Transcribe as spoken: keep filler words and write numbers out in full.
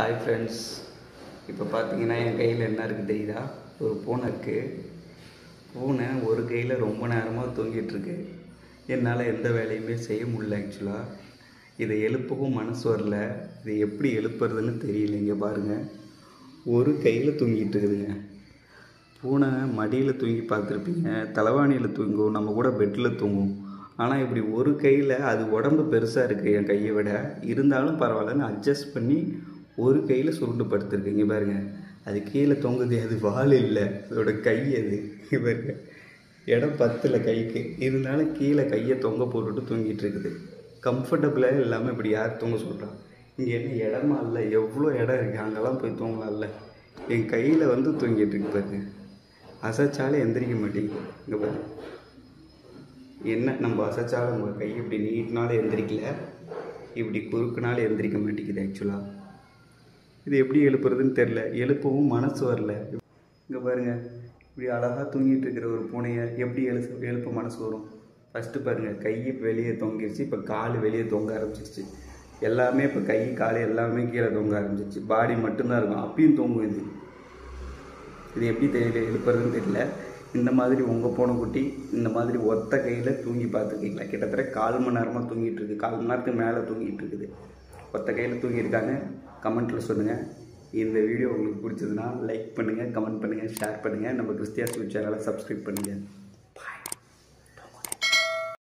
Hi friends, இப்போ பார்த்தீங்கன்னா என் கையில் என்ன இருக்குது தெரியுதா? ஒரு பூனை இருக்குது. பூனை ஒரு கையில் ரொம்ப நேரமாக தூங்கிட்டுருக்கு. என்னால் எந்த வேலையுமே செய்ய முடியல. ஆக்சுவலாக இதை எழுப்பவும் மனசு வரல. இதை எப்படி எழுப்புறதுன்னு தெரியலைங்க. பாருங்கள், ஒரு கையில் தூங்கிட்டு இருக்குதுங்க. பூனை மடியில் தூங்கி பார்த்துருப்பீங்க, தலைவாணியில் தூங்கும், நம்ம கூட பெட்டில் தூங்கும். ஆனால் இப்படி ஒரு கையில், அது உடம்பு பெருசாக இருக்குது என் கையை விட, இருந்தாலும் பரவாயில்லன்னு அட்ஜஸ்ட் பண்ணி ஒரு கையில் சுருண்டு படுத்துருக்குங்க. பாருங்கள், அது கீழே தொங்குது. அது வால் இல்லை, அதோட கை. அது பாருங்க, இடம் பத்தில் கைக்கு, இருந்தாலும் கீழே கையை தொங்க போட்டுட்டு தூங்கிட்டு இருக்குது. கம்ஃபர்டபுளாக இல்லாமல் இப்படி யார் தூங்க சொல்கிறான்? இங்கே என்ன இடமா இல்லை? எவ்வளோ இடம் இருக்குது, அங்கெல்லாம் போய் தூங்கலாம் இல்லை? என் கையில் வந்து தூங்கிட்டு இருக்கு. பாருங்க, அசைச்சாலே எந்திரிக்க மாட்டேங்குது. இங்கே பாருங்க, என்ன நம்ம அசைச்சாலும் உங்கள் கை இப்படி நீட்டினாலும் எந்திரிக்கல, இப்படி குறுக்குனாலும் எந்திரிக்க மாட்டேங்குது. ஆக்சுவலாக இது எப்படி எழுப்புறதுன்னு தெரில, எழுப்பவும் மனசு வரல. இங்கே பாருங்கள், இப்படி அழகாக தூங்கிட்டு இருக்கிற ஒரு பூனையை எப்படி எழு எழுப்ப மனசு வரும்? ஃபஸ்ட்டு பாருங்கள், கை வெளியே தொங்கிடுச்சு, இப்போ கால் வெளியே தொங்க ஆரம்பிச்சிருச்சு. எல்லாமே இப்போ கை கால் எல்லாமே கீழே தொங்க ஆரம்பிச்சிருச்சு. பாடி மட்டும்தான் இருக்கும், அப்பயும் தொங்கும். இது இது எப்படி தெரியல, எழுப்புறதுன்னு தெரியல. இந்த மாதிரி உங்கள் பூனை குட்டி இந்த மாதிரி ஒத்த கையில் தூங்கி பார்த்துருக்கீங்களா? கிட்டத்தட்ட கால் மணி நேரமாக தூங்கிட்டு இருக்குது, கால் மணி நேரத்துக்கு மேலே தூங்கிட்டு இருக்குது. ஒத்த கையில் தூங்கியிருக்காங்க. கமெண்ட்டில் சொல்லுங்கள். இந்த வீடியோ உங்களுக்கு பிடிச்சதுன்னா லைக் பண்ணுங்கள், கமெண்ட் பண்ணுங்கள், ஷேர் பண்ணுங்கள். நம்ம கிறிஸ்டியாஸ் சேனலை சப்ஸ்கிரைப் பண்ணுங்கள்.